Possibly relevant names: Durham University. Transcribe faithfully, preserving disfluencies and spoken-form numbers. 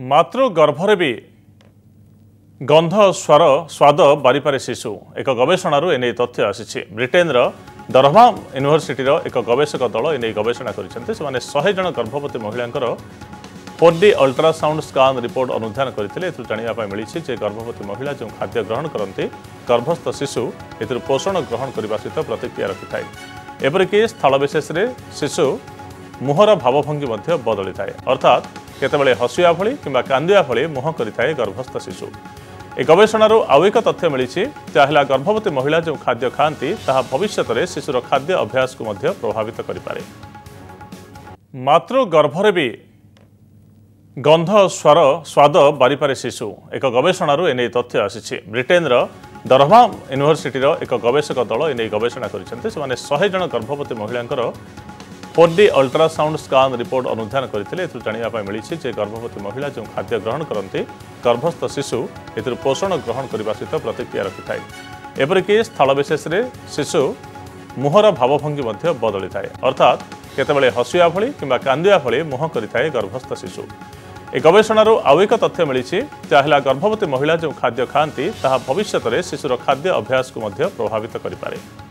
मातृ गर्भर भी गंध स्वर स्वाद बारिपारे शिशु एक गवेषण एने तथ्य आसी ब्रिटेन डरहम यूनिवर्सिटी एक गवेषक दल एने गवेषणा कर शहे जन गर्भवती महिला four D ultrasound scan report अनुधान करते जानापी मिली गर्भवती महिला जो खाद्य ग्रहण करती गर्भस्थ शिशु ए पोषण ग्रहण करने सहित प्रतिक्रिया रखि थाए एपरिक स्थलविशेष शिशु मुहर भावभंगी बदली थाए अर्थात केतबेले हसुआ भली किंबा कांदिया भली मुह करि थाए गर्भस्थ शिशु। ए गवेषणार आउ एक तथ्य मिली जहाँ गर्भवती महिला जो खाद्य खाती ताहा भविष्य में शिशुर खाद्य अभ्यास को प्रभावित करें। मातृ गर्भर भी गंध स्वर स्वाद बारिपारे शिशु एक गवेषणार एने तथ्य आसी ब्रिटेन डरहम यूनिवर्सिटी एक गवेषक दल एने गवेषणा कर शहे जन गर्भवती महिला four D ultrasound scan report अनुधान करते जानापी मिली गर्भवती महिला जो खाद्य ग्रहण करती गर्भस्थ शिशु ए पोषण ग्रहण करने सहित प्रतिक्रिया रखि थाए एपरिक स्थलविशेष शिशु मुहर भावभंगी बदली थाए अर्थात केतबेले हसुआ भली किंबा कांदिया भली मुह करि थाए गर्भस्थ शिशु। ए गवेषणार आउ एक तथ्य मिली जहाँ गर्भवती महिला जो खाद्य खाती ताहा भविष्य में शिशुर खाद्य अभ्यास को प्रभावित करें।